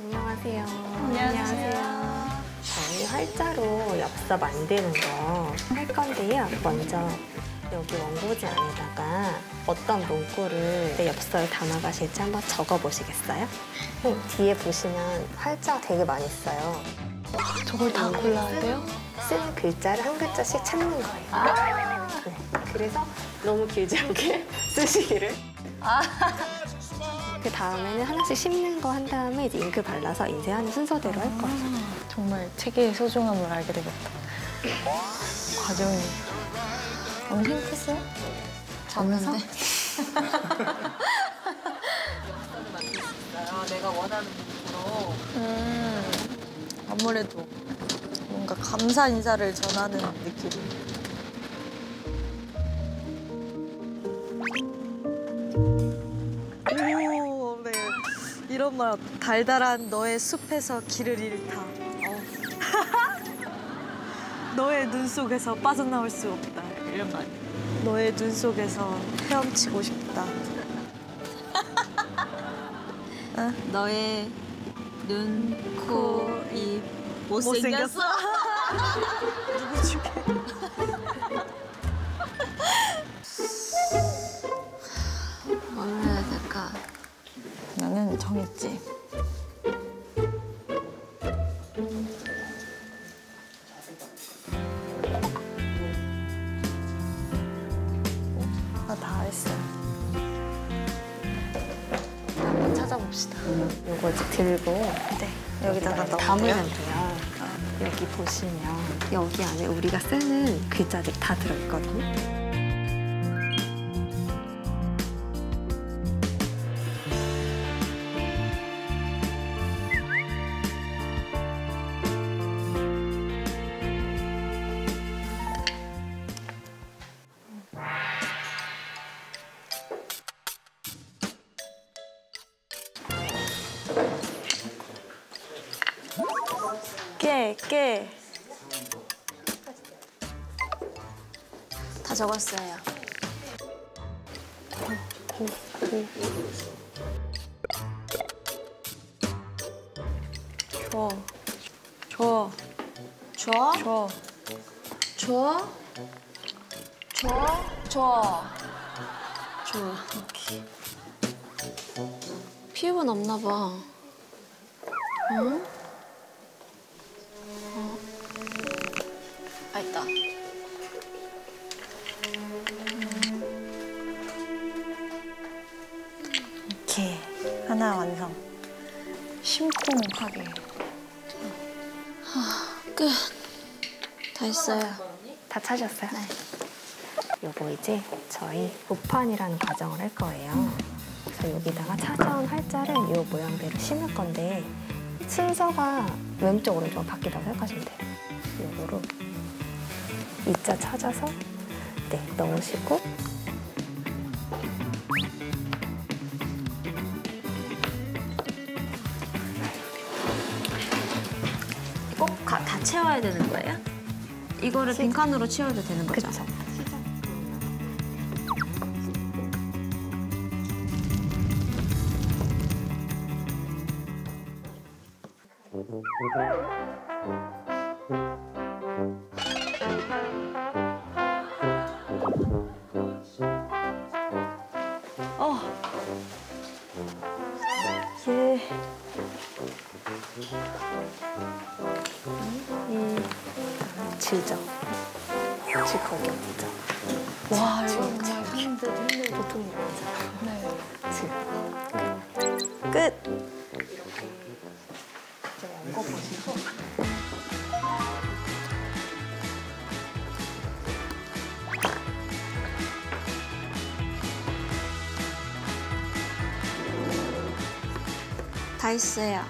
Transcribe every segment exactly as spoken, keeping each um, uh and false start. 안녕하세요. 안녕하세요. 안녕하세요. 저희 활자로 엽서 만드는 거 할 건데요. 먼저 여기 원고지 안에다가 어떤 문구를 내 엽서에 담아가실지 한번 적어보시겠어요? 네, 뒤에 보시면 활자 되게 많이 써요. 저걸 다 골라야 돼요? 쓰는 글자를 한 글자씩 찾는 거예요. 아 네, 그래서 너무 길지 않게 쓰시기를. 아 그 다음에는 하나씩 씹는 거 한 다음에 이제 잉크 발라서 인쇄하는 순서대로 할 거예요. 아 정말 책의 소중함을 알게 되겠다. 과정이 너무 행복했어요? 자면서? 엽서를 만들었어요. 내가 원하는 부분으로. 음, 아무래도 뭔가 감사 인사를 전하는 느낌. 오, 네. 이런 말, 달달한 너의 숲에서 길을 잃다. 너의 눈 속에서 빠져나올 수 없다. 이런 말. 너의 눈 속에서 헤엄치고 싶다. 어? 너의 눈, 코, 입 못생겼어. 누구 죽여? 뭘 해야 될까? 나는 정했지. 이거 들고 네. 여기다가 담으면 돼요. 어. 여기 보시면 여기 안에 우리가 쓰는 글자들이 다 들어있거든요. 깨, 깨. 다 적었어요. 오, 오, 오. 줘, 줘, 줘, 줘, 줘, 줘, 줘, 줘. 오케이. 피부는 없나 봐. 응? 있다. 이렇게 하나 완성. 심쿵하게. 아, 끝. 다 했어요. 다 찾으셨어요? 네. 요거 이제 저희 보판이라는 과정을 할 거예요. 그래서 여기다가 찾아온 활자를 요 모양대로 심을 건데 순서가 왼쪽 오른쪽으로 바뀌다고 생각하시면 돼요. 요거로. 이자 찾아서 네, 넣으시고 꼭 가, 다 채워야 되는 거예요? 이거를 빈 칸으로 채워도 되는 거죠? 그쵸. 질적, 질거격, 질적. 와, 이거 정말 힘들, 힘들 보통이 아니잖아요. 네. 질. 끝! 이렇게 이제 원고 보시고 다 있어요.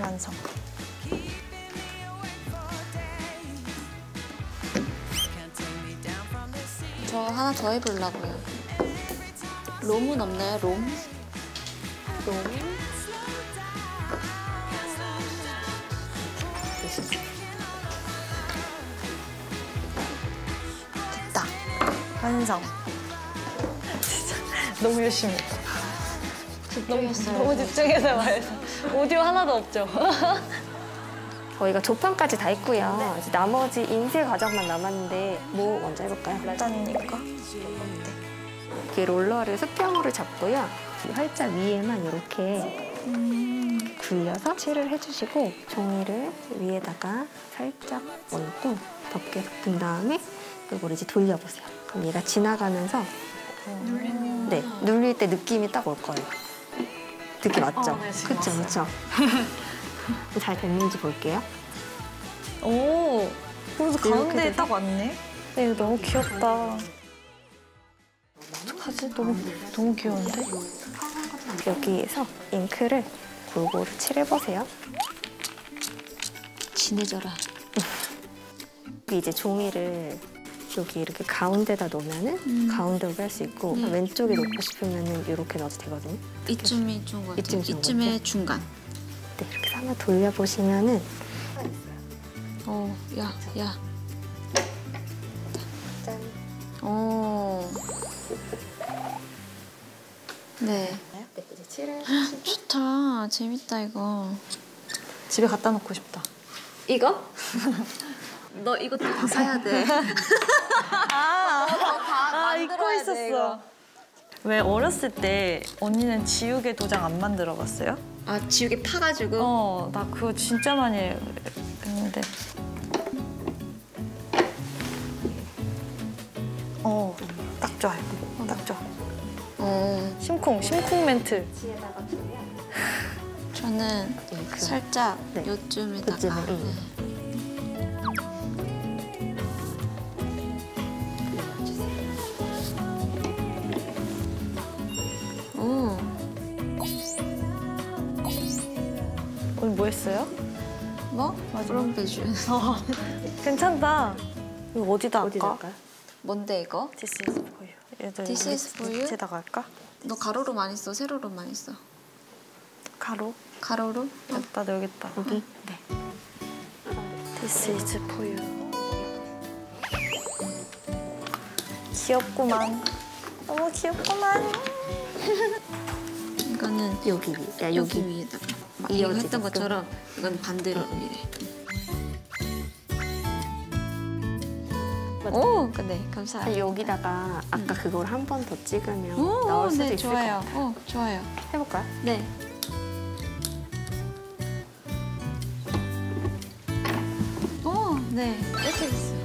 완성. 저 하나 더 해보려고요. 롬은 없나요? 롬? 롬? 됐다. 완성. 너무 열심히 했다. 집중했어요. 너무, 너무 집중해서 말해서. 오디오 하나도 없죠. 저희가 조판까지 다 했고요. 네. 이제 나머지 인쇄 과정만 남았는데 뭐 먼저 해볼까요? 일단 이거. 이렇게 롤러를 수평으로 잡고요. 활자 위에만 이렇게 음. 굴려서 칠을 해주시고 종이를 위에다가 살짝 얹고 덮개 덮은 다음에 이걸 이제 돌려보세요. 그럼 얘가 지나가면서 음. 네, 눌릴 때 느낌이 딱 올 거예요. 느낌 맞죠? 그렇죠, 어, 네, 그렇죠. 잘 됐는지 볼게요. 오, 그래서 가운데 딱 왔네. 네, 이거 너무 귀엽다. 어떡하지? 너무, 너무 귀여운데? 여기에서 잉크를 골고루 칠해보세요. 진해져라. 이제 종이를 여기 이렇게 가운데다 놓으면은 음. 가운데로 뺄 수 있고 음. 왼쪽에 놓고 싶으면은 이렇게 넣어도 되거든요. 이쯤이 좀 같아요. 이쯤 이쯤의 중간. 네, 이렇게 한번 돌려보시면은 어, 야, 야. 짠. 어. 네. 네, 이제 칠해. 좋다. 재밌다, 이거. 집에 갖다 놓고 싶다. 이거? 너 이거 다 사야 돼. 아, 다 아 잊고 있었어. 돼, 이거. 왜 어렸을 때 언니는 지우개 도장 안 만들어봤어요? 아, 지우개 파가지고? 어, 나 그거 진짜 많이 했는데. 어, 딱 좋아요. 어, 딱 좋아. 어. 심쿵, 심쿵 멘트. 저는 그, 살짝 네. 요쯤에다가. 오늘 뭐 했어요? 뭐? 그런 배준. 어, 괜찮다. 이거 어디다 할까? 뭔데 이거? This is for you. This is for you? 밑에다가 할까? 너 가로로 많이 써? 세로로 많이 써? 가로? 가로로? 어. 나도 여기 있다. 여기? 응. 네. This is for you. 귀엽구만. 너무 귀엽구만. 이거는 여기 위. 야, 여기, 여기 위에다가. 이거 했던 것처럼 이건 반대로 응. 이래. 맞아. 오, 근데 감사합니다. 여기다가 아까 응. 그걸 한 번 더 찍으면 오, 나올 수도 네, 있을 좋아요. 것 같아요. 오, 좋아요. 해볼까요? 네. 오, 네. 이렇게 됐어요.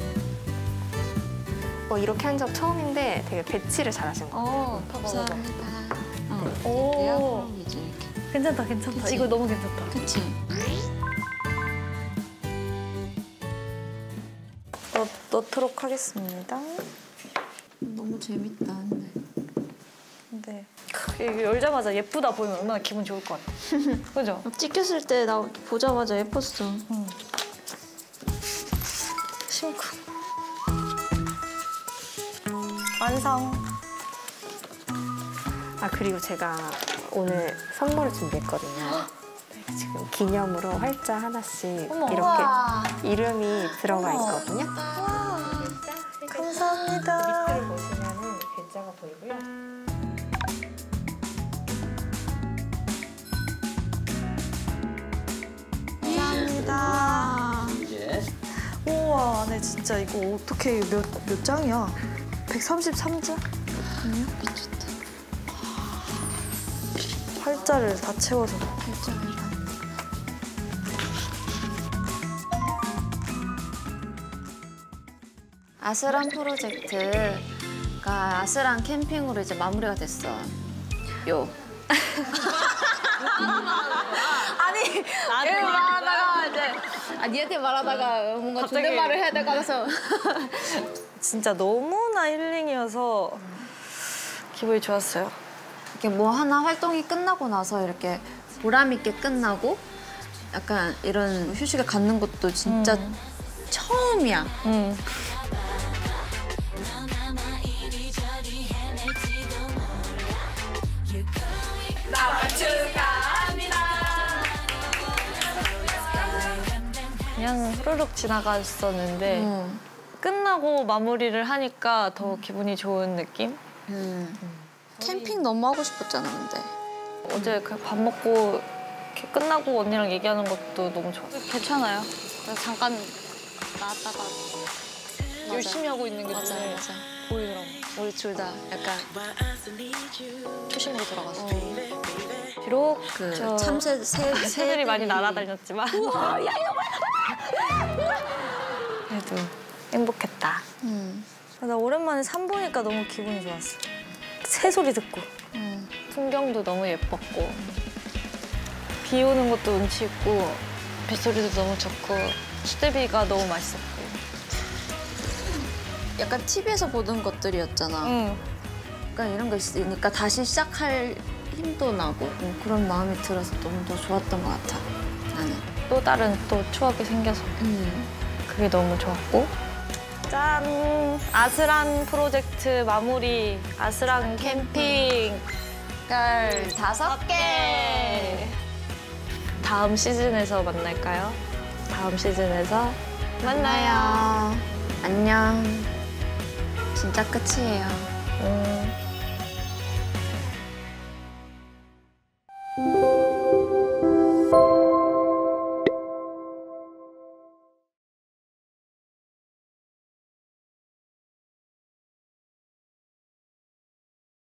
어, 이렇게 한 적 처음인데 되게 배치를 잘하신 것 같아요. 오, 감사합니다. 어. 오. 괜찮다, 괜찮다. 그치? 이거 너무 괜찮다. 그치? 넣, 넣도록 하겠습니다. 너무 재밌다, 근데. 근데 이게 열자마자 예쁘다 보이면 얼마나 기분 좋을 것 같아. 그죠? 찍혔을 때 나 보자마자 예뻤어. 응. 심쿵. 완성. 아, 그리고 제가 오늘 선물을 준비했거든요. 지금 기념으로 활자 하나씩 어머, 이렇게 우와. 이름이 들어가 어머. 있거든요. 우와. 감사합니다. 밑에 보시면은 글자가 보이고요. 감사합니다. 이제 우와, 네 진짜 이거 어떻게 몇 몇 장이야? 백삼십삼 장? 아니요. 미쳤다. 활자를 다 채워서. 활자를 다. 아슬한 프로젝트가 아슬한 캠핑으로 이제 마무리가 됐어. 요. 아니, 얘를 말하다가 이제 아, 니한테 말하다가 뭔가 갑자기... 존댓말을 해야 될 것 같아서. 진짜 너무나 힐링이어서 기분이 좋았어요. 이렇게 뭐 하나 활동이 끝나고 나서 이렇게 보람 있게 끝나고 약간 이런 휴식을 갖는 것도 진짜 음. 처음이야. 음. 그냥 후루룩 지나갔었는데 음. 끝나고 마무리를 하니까 더 기분이 좋은 느낌? 음. 음. 캠핑 너무 하고 싶었잖아, 근데. 어제 그냥 밥 먹고 이렇게 끝나고 언니랑 얘기하는 것도 너무 좋아. 괜찮아요. 그래서 잠깐 나왔다가 맞아. 열심히 하고 있는 게 맞아, 맞아. 맞아. 보이더라고. 우리 둘 다 약간 초심으로 돌아가서. 어. 비록 그 저... 참새, 새, 새들이 많이 날아다녔지만. 우와, 야, 그래도 행복했다. 음. 나 오랜만에 산 보니까 너무 기분이 좋았어. 새 소리 듣고. 음. 풍경도 너무 예뻤고. 음. 비 오는 것도 운치 있고. 뱃소리도 너무 좋고. 수제비가 너무 맛있었고. 약간 티비에서 보던 것들이었잖아. 응. 그러니까 이런 거 있으니까 다시 시작할 힘도 나고 그런 마음이 들어서 너무 더 좋았던 것 같아, 나는. 또 다른 또 추억이 생겨서. 응. 그게 너무 좋았고. 짠! 아슬한 프로젝트 마무리. 아슬한 캠핑. 별 다섯 개! 다음 시즌에서 만날까요? 다음 시즌에서 만나요. 만나요. 안녕. 진짜 끝이에요. 음.